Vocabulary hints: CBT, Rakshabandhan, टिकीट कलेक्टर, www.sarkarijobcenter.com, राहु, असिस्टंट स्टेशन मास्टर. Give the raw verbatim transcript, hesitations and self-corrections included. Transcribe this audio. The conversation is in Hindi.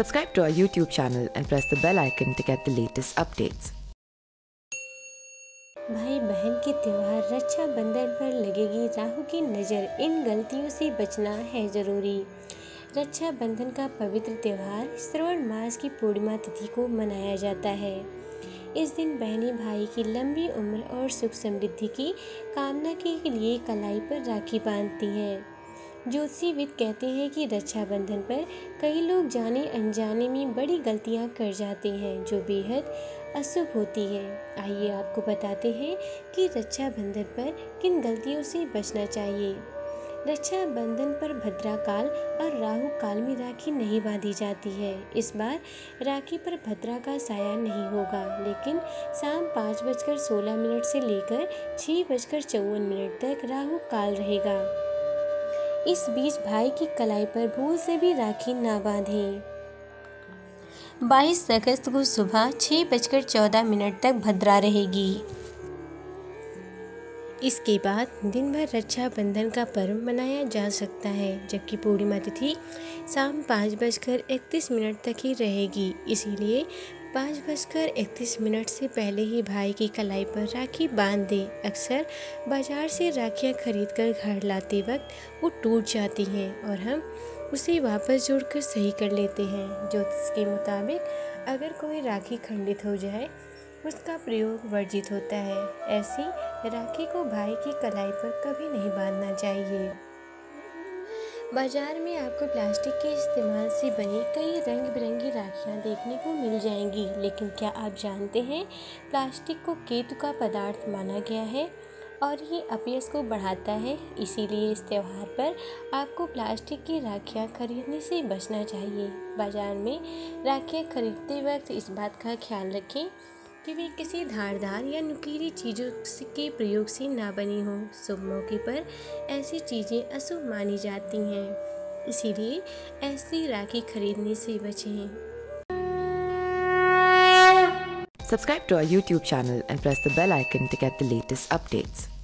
Subscribe to our YouTube channel and press the bell icon to get the latest updates. भाई बहन के त्योहार रक्षाबंधन पर लगेगी राहु की नज़र, इन गलतियों से बचना है ज़रूरी। रक्षाबंधन का पवित्र त्योहार श्रवण मास की पूर्णिमा तिथि को मनाया जाता है। इस दिन बहनी भाई की लंबी उम्र और सुख समृद्धि की कामना के लिए कलाई पर राखी बांधती है। ज्योतिषीविद कहते हैं कि रक्षाबंधन पर कई लोग जाने अनजाने में बड़ी गलतियां कर जाते हैं जो बेहद अशुभ होती है। आइए आपको बताते हैं कि रक्षाबंधन पर किन गलतियों से बचना चाहिए। रक्षाबंधन पर भद्रा काल और राहु काल में राखी नहीं बांधी जाती है। इस बार राखी पर भद्रा का साया नहीं होगा, लेकिन शाम पाँच बजकर सोलह मिनट से लेकर छः बजकर चौवन मिनट तक राहु काल रहेगा। इस बीच भाई की कलाई पर भूल से भी राखी ना बांधें। बाईस अगस्त को सुबह छः बजकर चौदह मिनट तक भद्रा रहेगी। इसके बाद दिन भर रक्षाबंधन का पर्व मनाया जा सकता है, जबकि पूर्णिमा तिथि शाम पाँच बजकर इकतीस मिनट तक ही रहेगी। इसीलिए पाँच बजकर इकतीस मिनट से पहले ही भाई की कलाई पर राखी बांध दें। अक्सर बाज़ार से राखियां खरीदकर घर लाते वक्त वो टूट जाती हैं और हम उसे वापस जोड़कर सही कर लेते हैं। ज्योतिष के मुताबिक अगर कोई राखी खंडित हो जाए उसका प्रयोग वर्जित होता है। ऐसी राखी को भाई की कलाई पर कभी नहीं बांधना चाहिए। बाजार में आपको प्लास्टिक के इस्तेमाल से बनी कई रंग बिरंगी राखियां देखने को मिल जाएंगी, लेकिन क्या आप जानते हैं प्लास्टिक को केतु का पदार्थ माना गया है और ये अपयश को बढ़ाता है। इसीलिए इस त्यौहार पर आपको प्लास्टिक की राखियाँ खरीदने से बचना चाहिए। बाज़ार में राखियाँ खरीदते वक्त इस बात का ख्याल रखें कि वे किसी धारदार या नुकीली चीज़ों के प्रयोग से ना बनी हों। शुभ मौके पर ऐसी चीज़ें अशुभ मानी जाती हैं, इसीलिए ऐसी राखी खरीदने से बचें। Subscribe to our YouTube channel and press the bell icon to get the latest updates.